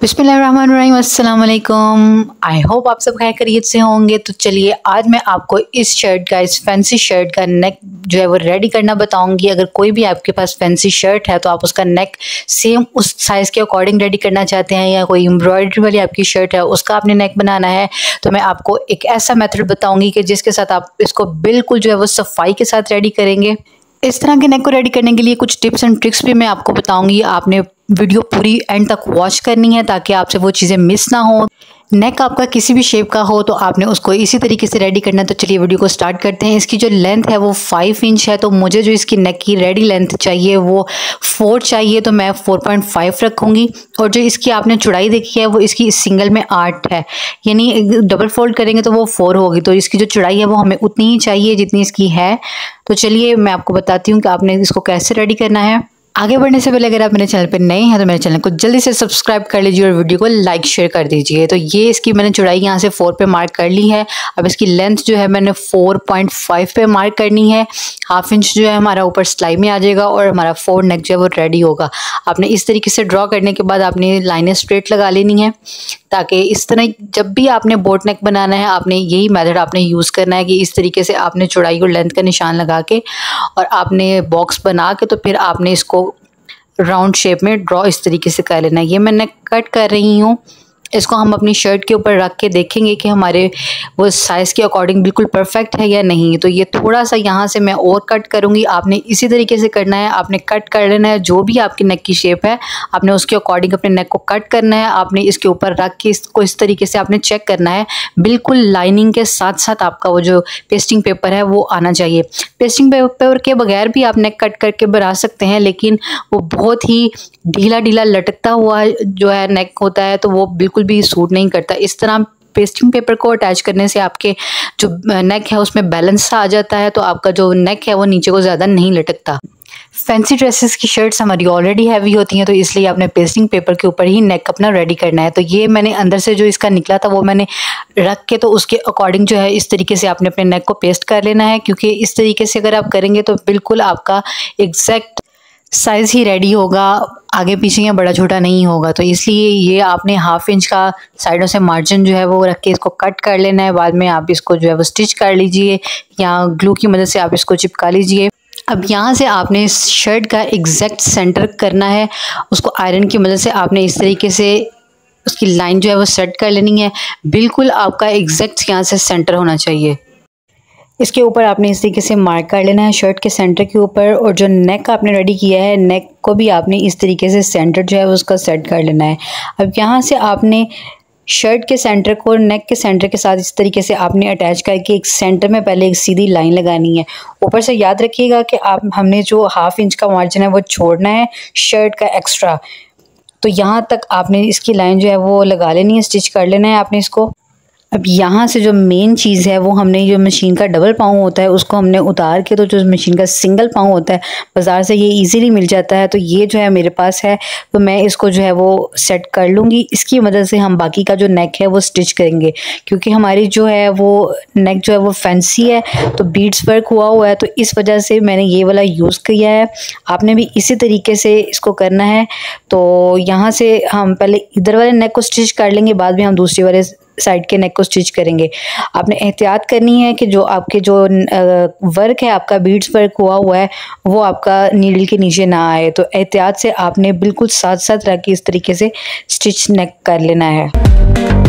बिस्मिल्लाहिर्रहमानिर्रहीम, अस्सलाम वालेकुम। आई होप आप सब खैर खैरियत से होंगे। तो चलिए आज मैं आपको इस शर्ट का, इस फैंसी शर्ट का नेक जो है वो रेडी करना बताऊंगी। अगर कोई भी आपके पास फैंसी शर्ट है तो आप उसका नेक सेम उस साइज़ के अकॉर्डिंग रेडी करना चाहते हैं, या कोई एम्ब्रॉयडरी वाली आपकी शर्ट है उसका आपने नेक बनाना है, तो मैं आपको एक ऐसा मेथड बताऊँगी कि जिसके साथ आप इसको बिल्कुल जो है वो सफाई के साथ रेडी करेंगे। इस तरह के नेक को रेडी करने के लिए कुछ टिप्स एंड ट्रिक्स भी मैं आपको बताऊंगी। आपने वीडियो पूरी एंड तक वॉच करनी है ताकि आपसे वो चीज़ें मिस ना हो। नेक आपका किसी भी शेप का हो तो आपने उसको इसी तरीके से रेडी करना है। तो चलिए वीडियो को स्टार्ट करते हैं। इसकी जो लेंथ है वो 5 इंच है, तो मुझे जो इसकी नेक की रेडी लेंथ चाहिए वो 4 चाहिए, तो मैं 4.5 रखूँगी। और जो इसकी आपने चौड़ाई देखी है वो इसकी इस सिंगल में 8 है, यानी डबल फोल्ड करेंगे तो वो 4 होगी। तो इसकी जो चौड़ाई है वो हमें उतनी ही चाहिए जितनी इसकी है। तो चलिए मैं आपको बताती हूँ कि आपने इसको कैसे रेडी करना है। आगे बढ़ने से पहले अगर आप मेरे चैनल पर नए हैं तो मेरे चैनल को जल्दी से सब्सक्राइब कर लीजिए और वीडियो को लाइक शेयर कर दीजिए। तो ये इसकी मैंने चौड़ाई यहाँ से 4 पे मार्क कर ली है। अब इसकी लेंथ जो है मैंने 4.5 पे मार्क करनी है। हाफ इंच जो है हमारा ऊपर सिलाई में आ जाएगा और हमारा 4 नेक जो है वो रेडी होगा। आपने इस तरीके से ड्रॉ करने के बाद आपने लाइनें स्ट्रेट लगा लेनी है, ताकि इस तरह जब भी आपने बोट नेक बनाना है आपने यही मेथड आपने यूज़ करना है कि इस तरीके से आपने चौड़ाई और लेंथ का निशान लगा के और आपने बॉक्स बना के तो फिर आपने इसको राउंड शेप में ड्रॉ इस तरीके से कर लेना है। ये मैंने कट कर रही हूँ। इसको हम अपनी शर्ट के ऊपर रख के देखेंगे कि हमारे वो साइज़ के अकॉर्डिंग बिल्कुल परफेक्ट है या नहीं। तो ये थोड़ा सा यहाँ से मैं और कट करूँगी। आपने इसी तरीके से करना है। आपने कट कर लेना है, जो भी आपकी नेक की शेप है आपने उसके अकॉर्डिंग अपने नेक को कट करना है। आपने इसके ऊपर रख के इसको इस तरीके से आपने चेक करना है। बिल्कुल लाइनिंग के साथ साथ आपका वो जो पेस्टिंग पेपर है वो आना चाहिए। पेस्टिंग पेपर के बगैर भी आप नेक कट करके बना सकते हैं, लेकिन वो बहुत ही ढीला ढीला लटकता हुआ जो है नेक होता है तो वो बिल्कुल भी सूट नहीं करता। इस तरह पेस्टिंग पेपर को अटैच करने से आपके जो नेक है उसमें बैलेंस आ जाता है, तो आपका जो नेक है वो नीचे को ज़्यादा नहीं लटकता। फैंसी ड्रेसेस की शर्ट्स हमारी ऑलरेडी हैवी होती हैं, तो इसलिए आपने पेस्टिंग पेपर के ऊपर ही नेक अपना रेडी करना है। तो ये मैंने अंदर से जो इसका निकला था वो मैंने रख के तो उसके अकॉर्डिंग जो है इस तरीके से आपने अपने नेक को पेस्ट कर लेना है, क्योंकि इस तरीके से अगर आप करेंगे तो बिल्कुल आपका एग्जैक्ट साइज़ ही रेडी होगा, आगे पीछे या बड़ा छोटा नहीं होगा। तो इसलिए ये आपने हाफ इंच का साइडों से मार्जिन जो है वो रख के इसको कट कर लेना है। बाद में आप इसको जो है वो स्टिच कर लीजिए या ग्लू की मदद से आप इसको चिपका लीजिए। अब यहाँ से आपने इस शर्ट का एग्जैक्ट सेंटर करना है, उसको आयरन की मदद से आपने इस तरीके से उसकी लाइन जो है वो सेट कर लेनी है। बिल्कुल आपका एग्जैक्ट यहाँ से सेंटर होना चाहिए। इसके ऊपर आपने इस तरीके से मार्क कर लेना है शर्ट के सेंटर के ऊपर, और जो नेक आपने रेडी किया है नेक को भी आपने इस तरीके से सेंटर जो है उसका सेट कर लेना है। अब यहाँ से आपने शर्ट के सेंटर को नेक के सेंटर के साथ इस तरीके से आपने अटैच करके एक सेंटर में पहले एक सीधी लाइन लगानी है। ऊपर से याद रखिएगा कि आप हमने जो हाफ इंच का मार्जिन है वो छोड़ना है शर्ट का एक्स्ट्रा। तो यहाँ तक आपने इसकी लाइन जो है वो लगा लेनी है, स्टिच कर लेना है आपने इसको। अब यहाँ से जो मेन चीज़ है वो हमने जो मशीन का डबल पाँव होता है उसको हमने उतार के, तो जो मशीन का सिंगल पाँव होता है बाज़ार से ये इजीली मिल जाता है, तो ये जो है मेरे पास है, तो मैं इसको जो है वो सेट कर लूँगी। इसकी मदद से हम बाकी का जो नेक है वो स्टिच करेंगे, क्योंकि हमारी जो है वो नेक जो है वो फैंसी है तो बीड्स वर्क हुआ है, तो इस वजह से मैंने ये वाला यूज़ किया है। आपने भी इसी तरीके से इसको करना है। तो यहाँ से हम पहले इधर वाले नेक को स्टिच कर लेंगे, बाद में हम दूसरे वाले साइड के नेक को स्टिच करेंगे। आपने एहतियात करनी है कि जो आपके जो वर्क है आपका बीड्स वर्क हुआ है वो आपका नीडल के नीचे ना आए, तो एहतियात से आपने बिल्कुल साथ साथ रख के इस तरीके से स्टिच नेक कर लेना है।